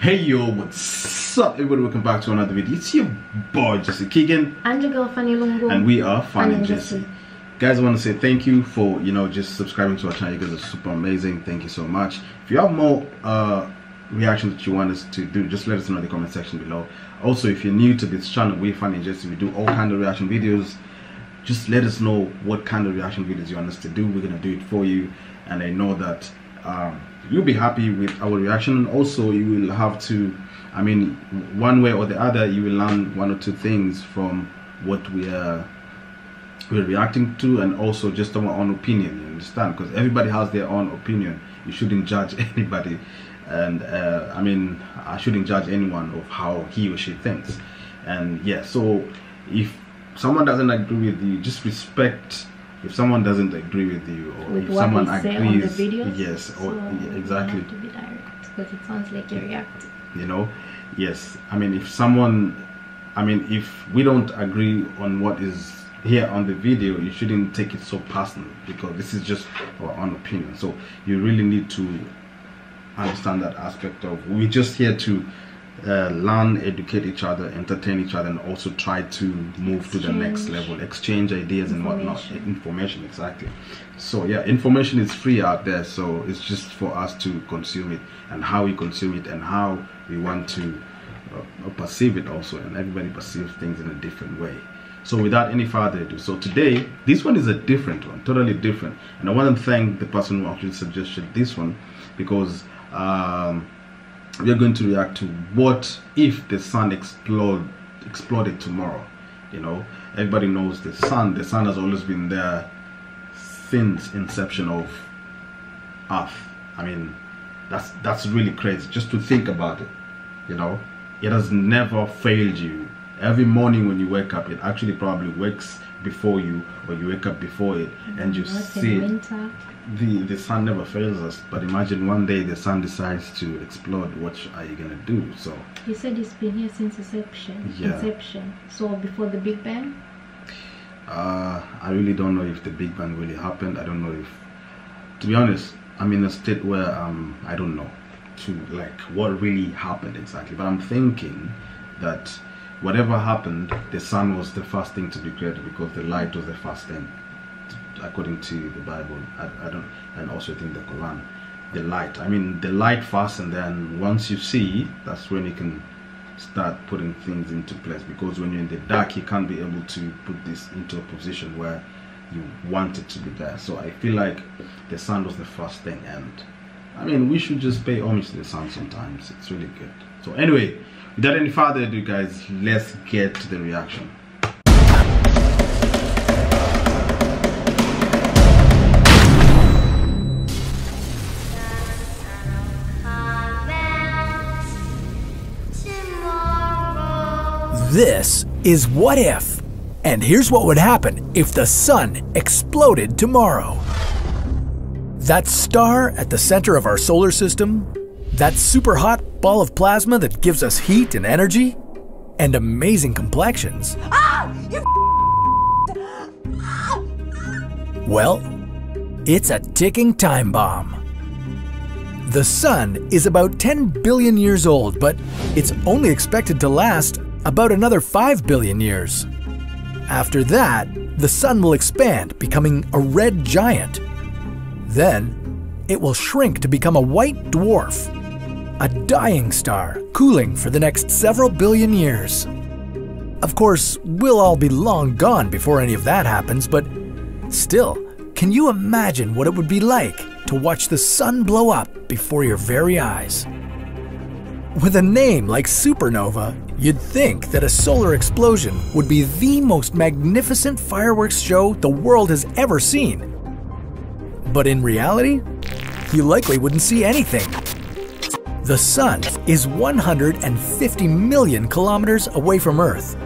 Hey yo, what's up everybody, welcome back to another video. It's your boy Jesse Keegan and your girl Fanny Lungo, and we are Fanny and Jesse. Guys, I want to say thank you for, you know, just subscribing to our channel. You guys are super amazing, thank you so much. If you have more reactions that you want us to do, just let us know in the comment section below. Also, if you're new to this channel, we Fanny and Jesse, we do all kind of reaction videos. Just let us know what kind of reaction videos you want us to do. We're gonna do it for you, and I know that you'll be happy with our reaction. Also, you will have to, I mean, one way or the other, you will learn one or two things from what we're reacting to, and also just our own opinion, you understand, because everybody has their own opinion. You shouldn't judge anybody, and I mean, I shouldn't judge anyone of how he or she thinks. And yeah, so if someone doesn't agree with you, just respect. If someone doesn't agree with you, or with if what someone we say agrees, on the video, yes, or so yeah, exactly. You have to be direct, because it sounds like you react. You know, yes. I mean, if someone, I mean, if we don't agree on what is here on the video, you shouldn't take it so personal, because this is just our own opinion. So you really need to understand that aspect of we're just here to learn, educate each other, entertain each other, and also try to move to the next level, exchange ideas and whatnot, information, exactly. So yeah, information is free out there, so it's just for us to consume it, and how we consume it, and how we want to perceive it also, and everybody perceives things in a different way. So without any further ado, so today, this one is a different one, totally different, and I want to thank the person who actually suggested this one, because we are going to react to what if the sun exploded tomorrow. You know, everybody knows the sun. The sun has always been there since inception of Earth. I mean, that's really crazy just to think about it. You know, it has never failed you. Every morning when you wake up, it actually probably wakes before you, or you wake up before it, and you see winter. The sun never fails us, but imagine one day the sun decides to explode. What are you gonna do? So you said it's been here since inception. Yeah. Inception. So before the Big Bang. I really don't know if the Big Bang really happened. I don't know if, to be honest, I'm in a state where I don't know to like what really happened exactly. But I'm thinking that whatever happened, the sun was the first thing to be created, because the light was the first thing, according to the Bible. I don't, and also I think the Quran, the light. I mean, the light first, and then once you see, that's when you can start putting things into place. Because when you're in the dark, you can't be able to put this into a position where you want it to be there. So I feel like the sun was the first thing, and I mean, we should just pay homage to the sun sometimes. It's really good. So anyway, without any further ado, guys, let's get to the reaction. This is What If, and here's what would happen if the sun exploded tomorrow. That star at the center of our solar system, that super hot ball of plasma that gives us heat and energy, and amazing complexions. Well, it's a ticking time bomb. The sun is about 10 billion years old, but it's only expected to last about another 5 billion years. After that, the sun will expand, becoming a red giant. Then, it will shrink to become a white dwarf, a dying star, cooling for the next several billion years. Of course, we'll all be long gone before any of that happens, but still, can you imagine what it would be like to watch the sun blow up before your very eyes? With a name like supernova, you'd think that a solar explosion would be the most magnificent fireworks show the world has ever seen. But in reality, you likely wouldn't see anything. The sun is 150 million kilometers away from Earth,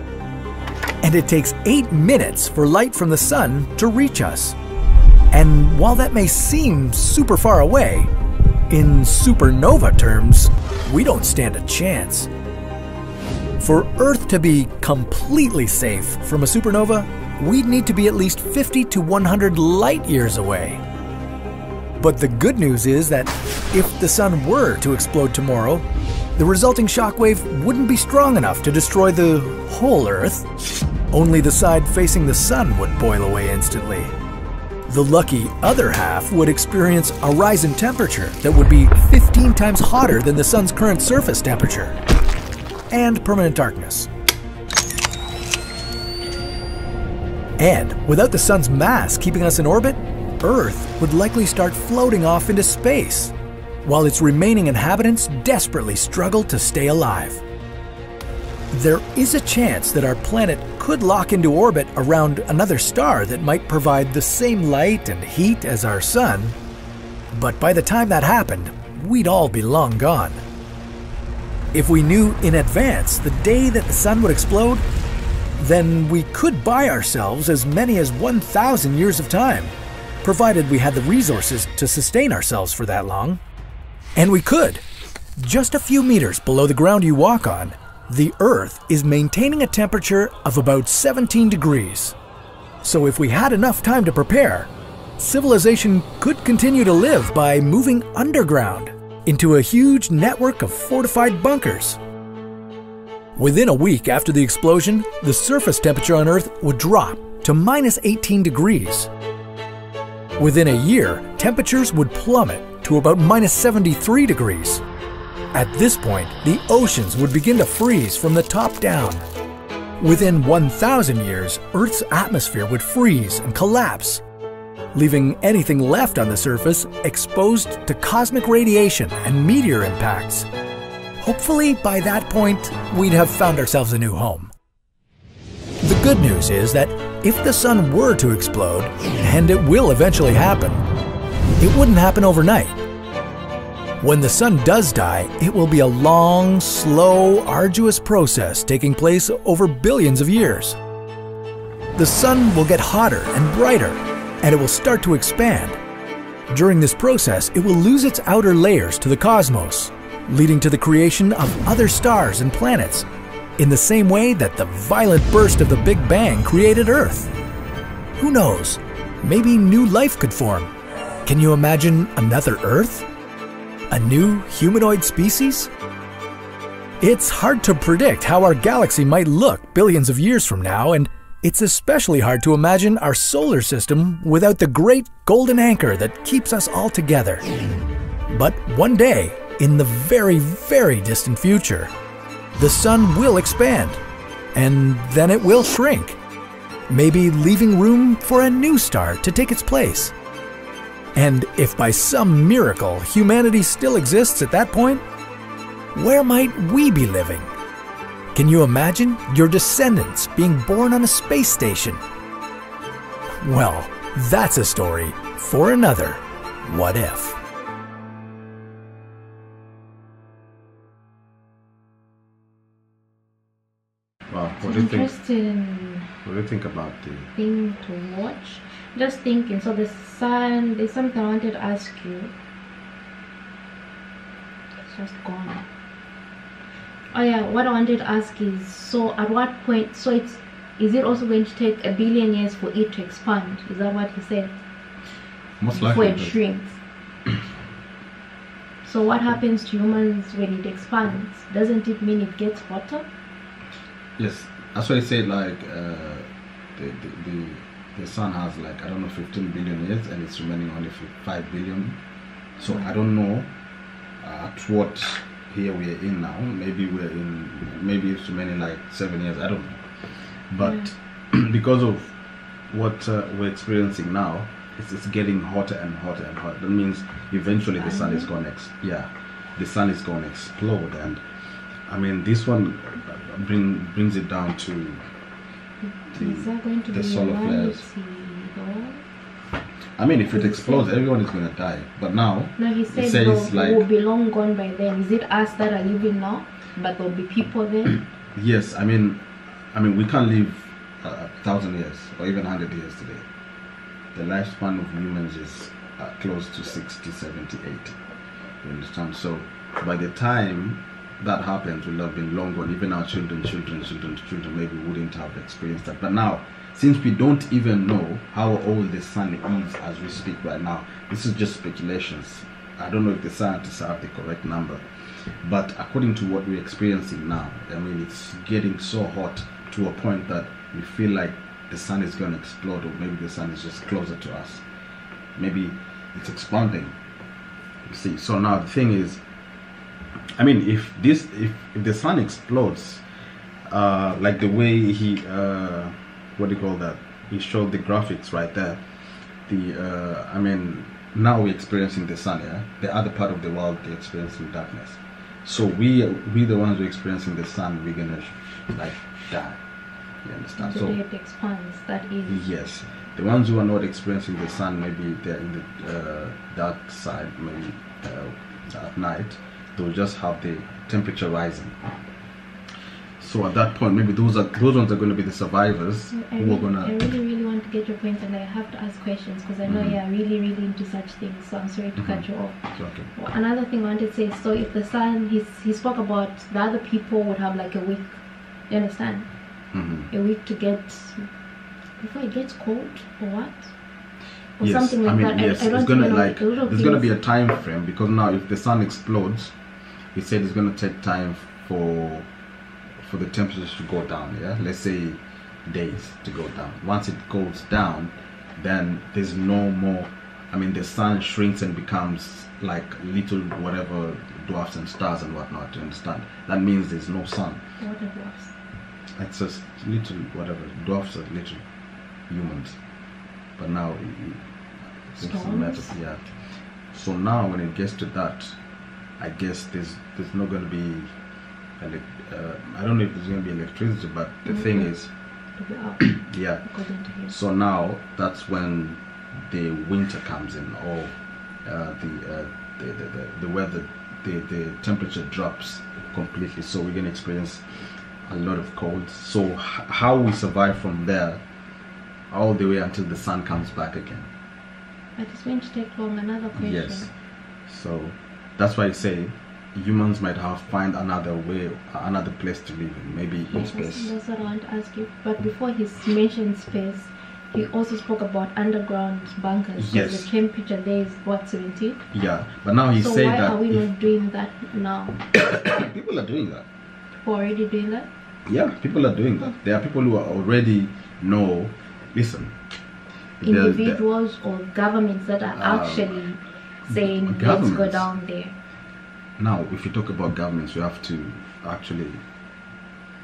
and it takes 8 minutes for light from the sun to reach us. And while that may seem super far away, in supernova terms, we don't stand a chance. For Earth to be completely safe from a supernova, we'd need to be at least 50 to 100 light years away. But the good news is that if the sun were to explode tomorrow, the resulting shockwave wouldn't be strong enough to destroy the whole Earth. Only the side facing the sun would boil away instantly. The lucky other half would experience a rise in temperature that would be 15 times hotter than the sun's current surface temperature, and permanent darkness. And without the sun's mass keeping us in orbit, Earth would likely start floating off into space, while its remaining inhabitants desperately struggle to stay alive. There is a chance that our planet could lock into orbit around another star that might provide the same light and heat as our sun, but by the time that happened, we'd all be long gone. If we knew in advance the day that the sun would explode, then we could buy ourselves as many as 1,000 years of time, provided we had the resources to sustain ourselves for that long. And we could. Just a few meters below the ground you walk on, the Earth is maintaining a temperature of about 17 degrees. So if we had enough time to prepare, civilization could continue to live by moving underground into a huge network of fortified bunkers. Within a week after the explosion, the surface temperature on Earth would drop to -18 degrees. Within a year, temperatures would plummet to about -73 degrees. At this point, the oceans would begin to freeze from the top down. Within 1,000 years, Earth's atmosphere would freeze and collapse, leaving anything left on the surface exposed to cosmic radiation and meteor impacts. Hopefully, by that point, we'd have found ourselves a new home. The good news is that if the sun were to explode, and it will eventually happen, it wouldn't happen overnight. When the sun does die, it will be a long, slow, arduous process taking place over billions of years. The sun will get hotter and brighter, and it will start to expand. During this process, it will lose its outer layers to the cosmos, leading to the creation of other stars and planets, in the same way that the violent burst of the Big Bang created Earth. Who knows? Maybe new life could form. Can you imagine another Earth? A new humanoid species? It's hard to predict how our galaxy might look billions of years from now, and it's especially hard to imagine our solar system without the great golden anchor that keeps us all together. But one day, in the very, very distant future, the sun will expand, and then it will shrink, maybe leaving room for a new star to take its place. And if by some miracle humanity still exists at that point, where might we be living? Can you imagine your descendants being born on a space station? Well, that's a story for another What If. Wow, what do you think? Interesting. What do you think about the thing to watch? Just thinking. So the sun. There's something I wanted to ask you. It's just gone. Oh yeah, what I wanted to ask is, so at what point? So is it also going to take a billion years for it to expand? Is that what he said? Most likely. Before it shrinks. So what happens to humans when it expands? Doesn't it mean it gets hotter? Yes, that's why I say like the sun has like, I don't know, 15 billion years and it's remaining only 5 billion. So I don't know at what here we are in now. Maybe we're in, maybe it's remaining like 7 years, I don't know. But yeah, because of what we're experiencing now, it's getting hotter and hotter and hotter. That means eventually the sun is going to explode. And I mean, this one brings it down to the solar flares. I mean, if it explodes, everyone is going to die. But now, no, he says like, we'll be long gone by then. Is it us that are living now, but there'll be people then? Yes, I mean, we can't live 1,000 years or even 100 years today. The lifespan of humans is close to 60, 70, 80. You understand? So by the time that happens, will have been long gone. Even our children, maybe wouldn't have experienced that. But now since we don't even know how old the sun is as we speak right now. This is just speculations. I don't know if the scientists have the correct number, but according to what we're experiencing now, I mean, it's getting so hot to a point that we feel like the sun is going to explode, or maybe the sun is just closer to us. Maybe it's expanding. You see, so now the thing is, I mean, if the sun explodes, like the way he, what do you call that? He showed the graphics right there. I mean, now we're experiencing the sun, yeah? The other part of the world, they're experiencing darkness. So we the ones who are experiencing the sun, we're gonna like die. You understand? So it expands, that is. Yes. The ones who are not experiencing the sun, maybe they're in the dark side, maybe at night, they'll just have the temperature rising. So at that point, maybe those ones are going to be the survivors who are going to. I really want to get your point, and I have to ask questions because I know you're really into such things. So I'm sorry to cut you off. Okay. Well, another thing I wanted to say. So if the sun, he spoke about the other people would have like a week. You understand? A week to get before it gets cold or what? Or yes. Something like that. Yes. I it's going to like there's going to be a time frame, because now if the sun explodes, he said it's going to take time for the temperatures to go down, yeah, let's say days to go down. Once it goes down, then there's no more, I mean, the sun shrinks and becomes like little whatever dwarfs and stars and whatnot, you understand? That means there's no sun. What are dwarfs? It's just little whatever, dwarfs are little humans, but now it's a matter of, yeah. So now when it gets to that, I guess there's not going to be I don't know if there's going to be electricity, but the thing is, yeah, so now that's when the winter comes in, or the weather, the temperature drops completely, so we're going to experience a lot of cold. So how we survive from there all the way until the sun comes back again, but it's going to take long. Another question. Yes, so that's why I say humans might have find another way, another place to live in, maybe in space. That's what I want to ask you. But before he mentioned space, he also spoke about underground bunkers. Yes. The temperature there is what, 70? Yeah, but now he said that. So why are we not doing that now? People are doing that. Already doing that? Yeah, people are doing that. There are people who are already know. Listen, individuals or governments that are actually saying let's go down there. Now, if you talk about governments, you have to actually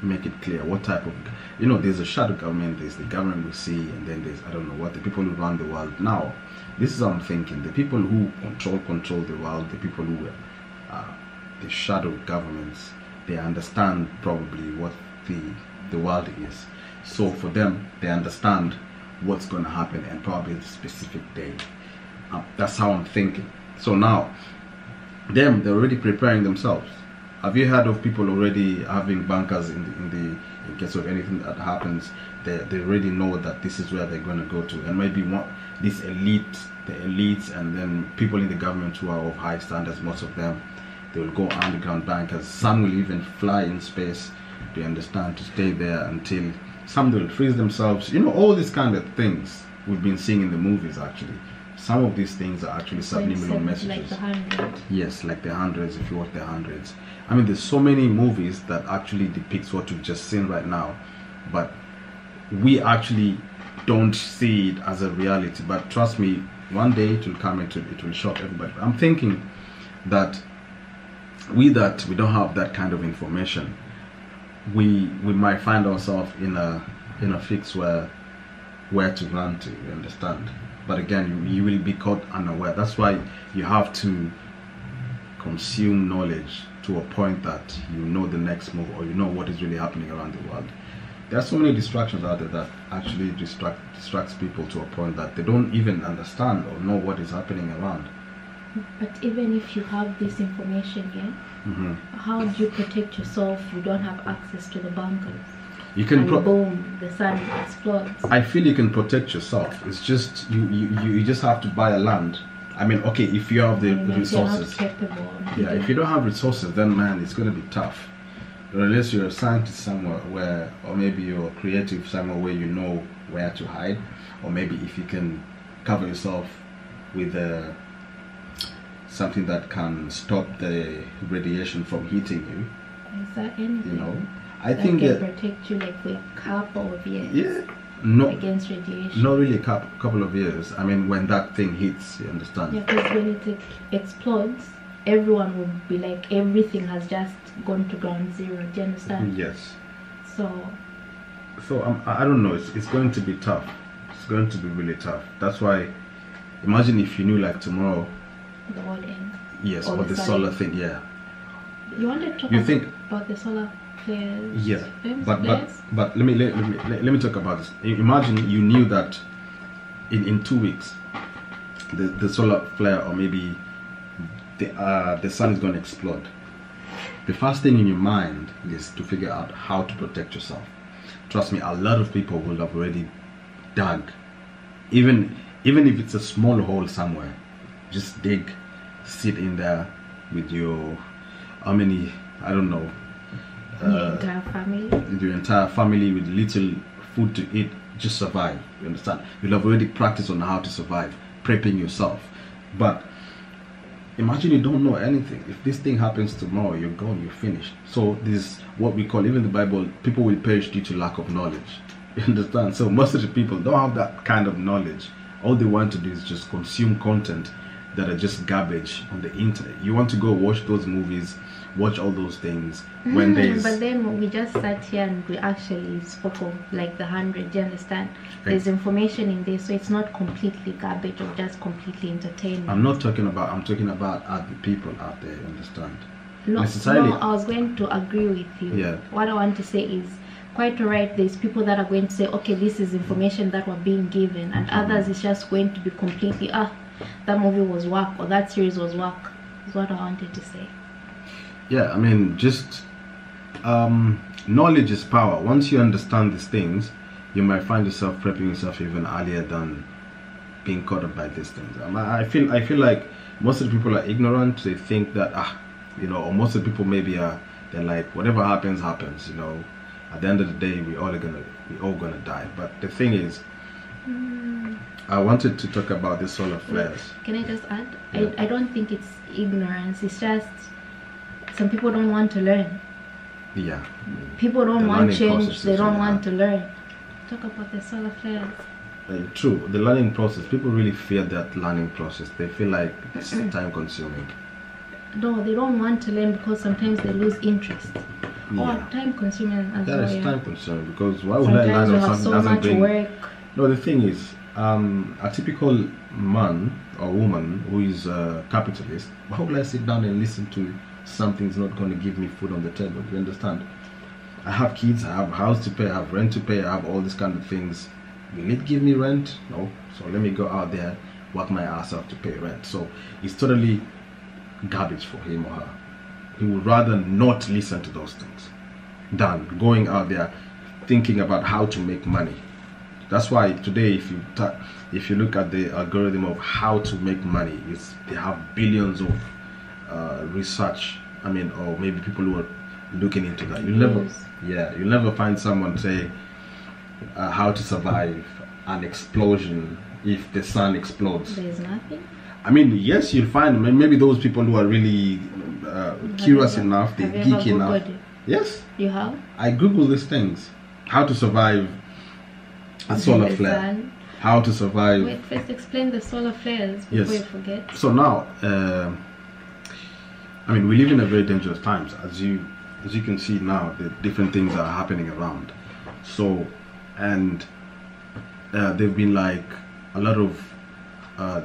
make it clear what type of, you know, there's a shadow government, there's the government we see, and then there's, I don't know what, the people who run the world. Now, this is what I'm thinking. The people who control the world, the people who are the shadow governments, they understand probably what the world is. So for them, they understand what's going to happen and probably the specific day. That's how I'm thinking. So now, them, they're already preparing themselves. Have you heard of people already having bunkers in case of anything that happens? They already know that this is where they're going to go to, and maybe this elite, the elites, and then people in the government who are of high standards, most of them, they will go underground bunkers. Some will even fly in space. Do you understand? To stay there until some will freeze themselves. You know, all these kind of things we've been seeing in the movies actually. Some of these things are actually subliminal messages. Like the yes, like the hundreds, if you watch the hundreds. I mean, there's so many movies that actually depicts what you've just seen right now, but we actually don't see it as a reality. But trust me, one day it will come into, it will shock everybody. I'm thinking that we don't have that kind of information, we might find ourselves in a fix where to run to, you understand? But again, you will be caught unaware. That's why you have to consume knowledge to a point that you know the next move, or you know what is really happening around the world. There are so many distractions out there that actually distracts people to a point that they don't even understand or know what is happening around. But even if you have this information, yeah, how do you protect yourself? You don't have access to the bunkers. You can boom, the sun explodes. I feel you can protect yourself. It's just you just have to buy a land. I mean, okay, if you have the resources. Yeah, if you don't have resources, then man, it's gonna be tough. unless you're a scientist somewhere where, or maybe you're creative somewhere where you know where to hide, or maybe if you can cover yourself with something that can stop the radiation from hitting you. Is that anything? You know, I think that can protect you, like for a couple of years. Yeah. No, against radiation. Not really a couple of years. I mean, when that thing hits, you understand? Yeah, because when it explodes, everyone will be like, everything has just gone to ground zero. Do you understand? Yes. So I don't know. It's going to be tough. It's going to be really tough. That's why, imagine if you knew like tomorrow. The world ends. Yes, or the solar thing. Yeah. You want to talk about the solar? Yeah, but let me talk about this. Imagine you knew that in 2 weeks the solar flare, or maybe the sun is going to explode. The first thing in your mind is to figure out how to protect yourself. Trust me, a lot of people will have already dug, even if it's a small hole somewhere. Just dig, sit in there with your I don't know. Your entire family with little food to eat, just survive. You understand? You'll have already practiced on how to survive, prepping yourself. But imagine you don't know anything. If this thing happens tomorrow, you're gone, you're finished. So this is what we call, even the Bible, people will perish due to lack of knowledge. You understand? So most of the people don't have that kind of knowledge. All they want to do is just consume content that are just garbage on the internet. You want to go watch those movies, watch all those things when there's, but then we just sat here and we actually spoke of like the 100. Do you understand? There's information in there, so it's not completely garbage or just completely entertainment. I'm talking about other people out there. You understand? No, I was going to agree with you. Yeah, what I want to say is quite right. There's people that are going to say, okay, this is information that we're being given, and others is just going to be completely, that movie was whack, or that series was whack, is what I wanted to say. Yeah, I mean, just knowledge is power. Once you understand these things, you might find yourself prepping yourself even earlier than being caught up by these things. I feel like most of the people are ignorant. They think that or most of the people maybe they're like, whatever happens, happens. You know, at the end of the day, we all gonna die. But the thing is, I wanted to talk about the solar flares. Can I just add? Yeah. I don't think it's ignorance. It's just, some people don't want to learn. Yeah. People don't want change. They don't want to learn. Talk about the solar flares. True. The learning process. People really fear that learning process. They feel like it's time-consuming. No, they don't want to learn because sometimes they lose interest. Yeah. Or time-consuming as well. That is time-consuming, because why would I learn on something that doesn't bring? Work. No, the thing is, a typical man or woman who is a capitalist, why would I sit down and listen to something's not going to give me food on the table? You understand? I have kids, I have house to pay, I have rent to pay, I have all these kind of things. Will it give me rent? No. So let me go out there, work my ass off to pay rent. So it's totally garbage for him or her. He would rather not listen to those things than going out there thinking about how to make money. That's why today, if you look at the algorithm of how to make money, they have billions of research, or maybe people who are looking into that. You'll never find someone say how to survive an explosion if the sun explodes. There's nothing. Yes, you'll find maybe those people who are really curious enough, they're geeky enough. Yes. You have? I Google these things. How to survive a solar flare. How to survive. Wait, first explain the solar flares before you forget. So now, we live in a very dangerous times, as you can see now. The different things are happening around. So, and there've been like a lot of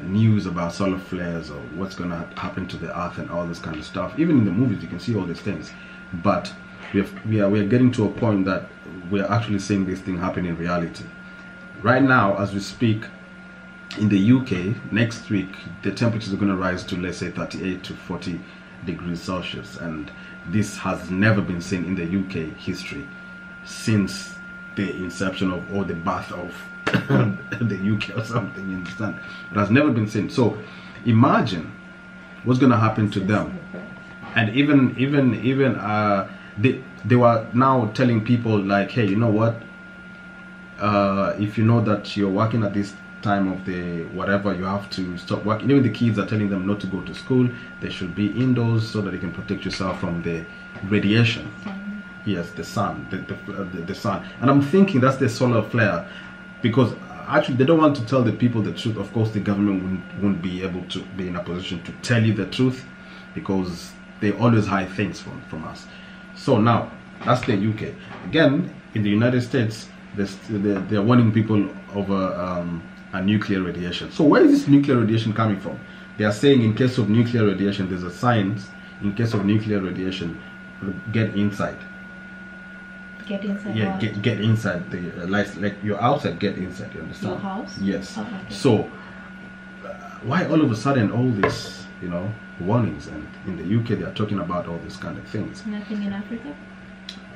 news about solar flares or what's going to happen to the earth and all this kind of stuff. Even in the movies, you can see all these things. But we are getting to a point that we are actually seeing this thing happen in reality. Right now, as we speak, in the UK, next week the temperatures are going to rise to, let's say, 38 to 40. Degrees Celsius, and this has never been seen in the UK history since the inception of, or the birth of the UK or something. You understand? It has never been seen. So imagine what's going to happen to them. And even they were now telling people like, hey, you know what, if you know that you're working at this time of the whatever, you have to stop working. Even the kids are telling them not to go to school, they should be indoors so that you can protect yourself from the radiation. Yes, the sun, the sun. And I'm thinking that's the solar flare, because actually they don't want to tell the people the truth. Of course the government won't be able to be in a position to tell you the truth, because they always hide things from us. So now that's the UK. Again, in the United States, they're warning people over a nuclear radiation. So where is this nuclear radiation coming from? They are saying in case of nuclear radiation, there's a science. In case of nuclear radiation, get inside. Get inside. Yeah, get inside the like you're outside, get inside. You understand? Your house. Yes. Oh, okay. So why all of a sudden all this, you know, warnings? And in the UK, they are talking about all these kind of things. Nothing in Africa.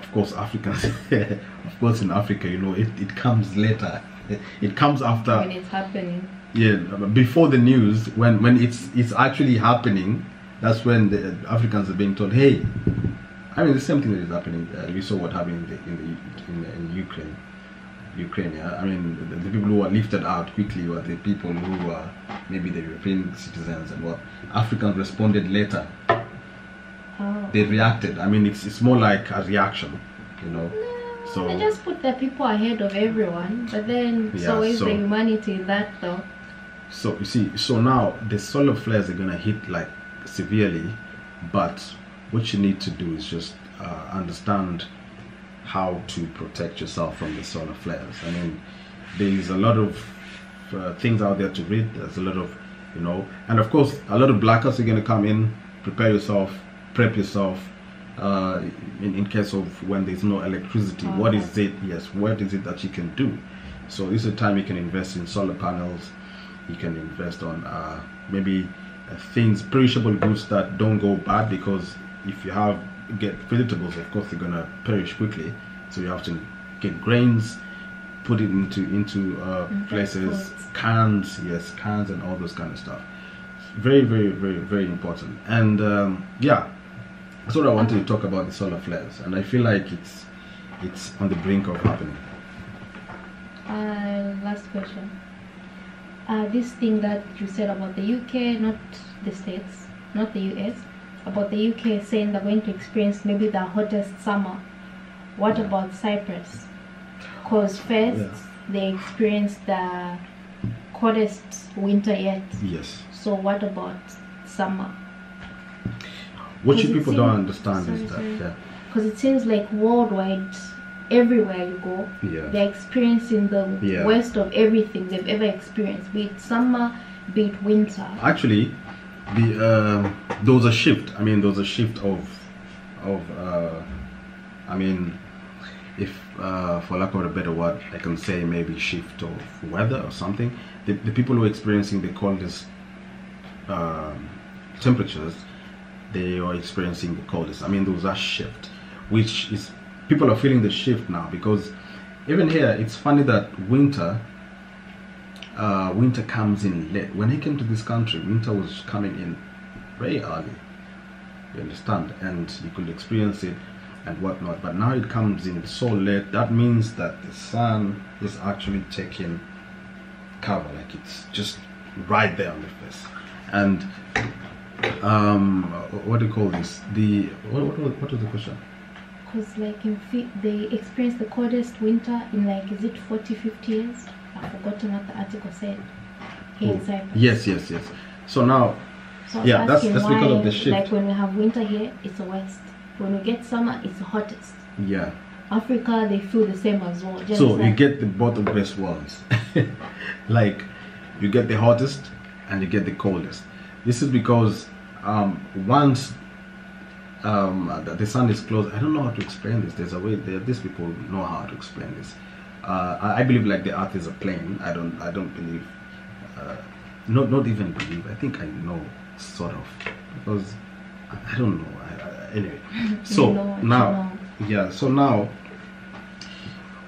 Of course, Africans. Of course, in Africa, you know, it comes later. It comes after. When it's happening. Yeah, before the news. When it's actually happening, that's when the Africans are being told, hey. I mean, the same thing that is happening. We saw what happened in Ukraine. I mean, the people who were lifted out quickly were the people who were maybe the European citizens, and what Africans responded later. Oh. They reacted. I mean, it's more like a reaction, you know. No, so they just put their people ahead of everyone. But then, yeah, so is the humanity in that, though. So you see, so now the solar flares are gonna hit like severely, but what you need to do is just understand how to protect yourself from the solar flares. I mean, there's a lot of things out there to read. There's a lot of, you know, and of course, a lot of blackouts are going to come in. Prepare yourself, prep yourself in case of when there's no electricity. Okay. What is it? Yes, what is it that you can do? So this is a time you can invest in solar panels. You can invest on maybe things, perishable goods that don't go bad, because if you get vegetables, of course they're gonna perish quickly, so you have to get grains, put it into places, cans, yes, cans and all those kind of stuff. It's very, very, very, very important. And yeah, that's what I wanted to talk about, the solar flares, and I feel like it's on the brink of happening. Last question. This thing that you said about the UK, not the States, not the US, about the UK saying they're going to experience maybe the hottest summer. What about Cyprus? Because first they experienced the coldest winter yet. Yes. So what about summer? What you people don't understand is that, because it seems like worldwide, everywhere you go, they're experiencing the worst of everything they've ever experienced, be it summer, be it winter. Actually, there was a shift. I mean, there was a shift of I mean, if for lack of a better word, I can say maybe shift of weather or something. The people who are experiencing the coldest temperatures, they are experiencing the coldest. I mean, there was a shift, which is people are feeling the shift now, because even here, it's funny that winter comes in late. When I came to this country, winter was coming in very early, you understand, and you could experience it and whatnot, but now it comes in so late. That means that the sun is actually taking cover, like it's just right there on the face. And what do you call this, what was the question? Because like they experienced the coldest winter in like, is it 40-50 years? I've forgotten what the article said. Here in Cyprus. Yes, yes, yes. So now, so yeah, that's why, because of the shift. Like when we have winter here, it's the worst. When we get summer, it's the hottest. Yeah. Africa, they feel the same as well. Just so you get the both of best worlds. Like you get the hottest and you get the coldest. This is because once the sun is closed, I don't know how to explain this. There's a way. These people know how to explain this. I believe like the earth is a plane. I don't believe, not even believe, I think I know, sort of, because I don't know. Anyway, so now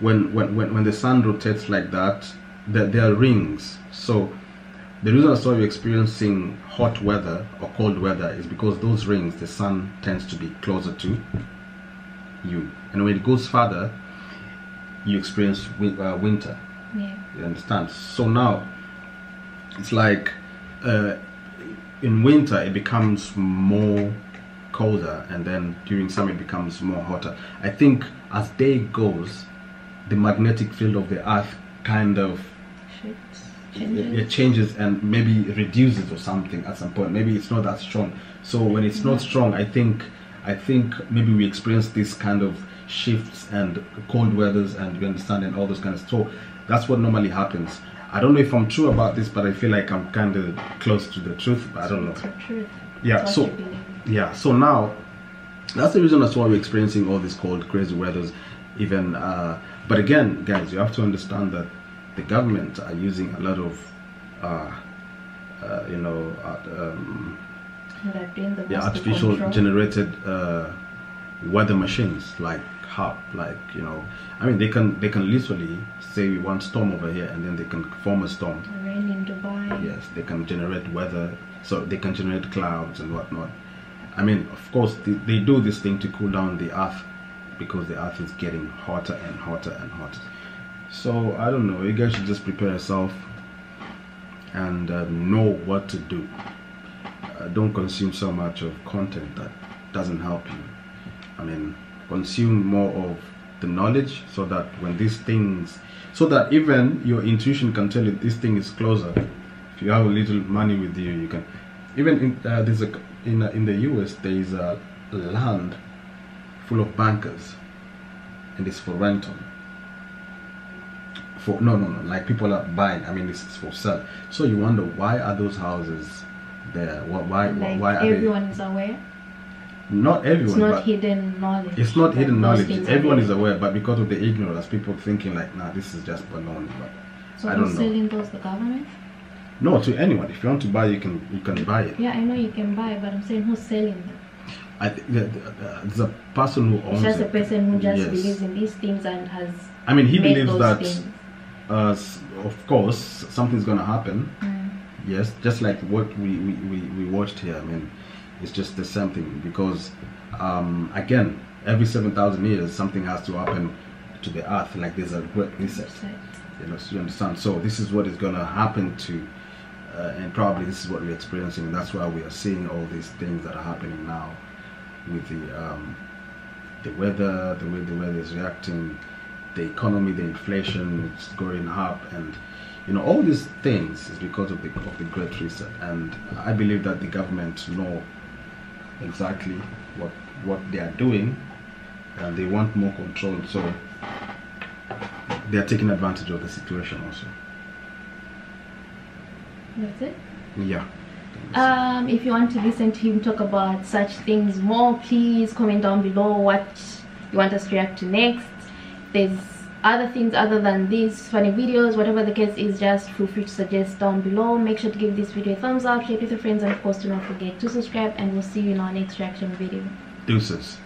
when the sun rotates like that, there are rings. So the reason I saw you experiencing hot weather or cold weather is because those rings, the sun tends to be closer to And when it goes further, you experience winter. Yeah. You understand? So now, it's like in winter it becomes more colder, and then during summer it becomes more hotter. I think as day goes, the magnetic field of the earth kind of changes and maybe reduces or something at some point. Maybe it's not that strong. So when it's not strong, I think maybe we experience this kind of shifts and cold weathers, and you understand, and all those kinds of stuff. So that's what normally happens. I don't know if I'm true about this, but I feel like I'm kind of close to the truth, but I don't know. Truth. Yeah, so now that's the reason that's why we're experiencing all these cold, crazy weathers. Even but again, guys, you have to understand that the government are using a lot of artificial generated weather machines like HAARP, like, you know, I mean, they can literally say we want storm over here, and then they can form a storm. Rain in Dubai. Yes, they can generate weather, so they can generate clouds and whatnot. I mean, of course, they do this thing to cool down the earth, because the earth is getting hotter and hotter and hotter. So I don't know, you guys should just prepare yourself and know what to do. Don't consume so much of content that doesn't help you. I mean, consume more of the knowledge, so that when these things, so that even your intuition can tell you this thing is closer. If you have a little money with you, you can. Even in the US, there is a land full of bunkers, and it's for rental. For no, like people are buying. I mean, it's for sale. So you wonder, why are those houses there? Why are they? Everyone's aware. Not everyone. It's not hidden knowledge. It's not hidden knowledge. Everyone is aware, but because of the ignorance, people thinking like, nah, this is just baloney. But so I don't know. So selling those to the government? No, to anyone. If you want to buy, you can buy it. Yeah, I know you can buy, but I'm saying, who's selling them? I think the person who owns it. It's just a person who just believes in these things and has. I mean, he believes that, of course, something's gonna happen. Mm. Yes, just like what we watched here. I mean, it's just the same thing, because again, every 7,000 years something has to happen to the earth. Like there's a great reset. You know, so you understand. So this is what is gonna happen to. And probably this is what we're experiencing, and that's why we are seeing all these things that are happening now with the weather, the way the weather is reacting, the economy, the inflation, it's going up, and you know, all these things is because of the Great Reset. And I believe that the government know exactly what they are doing, and they want more control, so they are taking advantage of the situation also. That's it. Yeah. If you want to listen to him talk about such things more, please comment down below what you want us to react to next. There's other things other than these funny videos, whatever the case is, just feel free to suggest down below. Make sure to give this video a thumbs up, share it with your friends, and of course do not forget to subscribe, and we'll see you in our next reaction video. Deuces.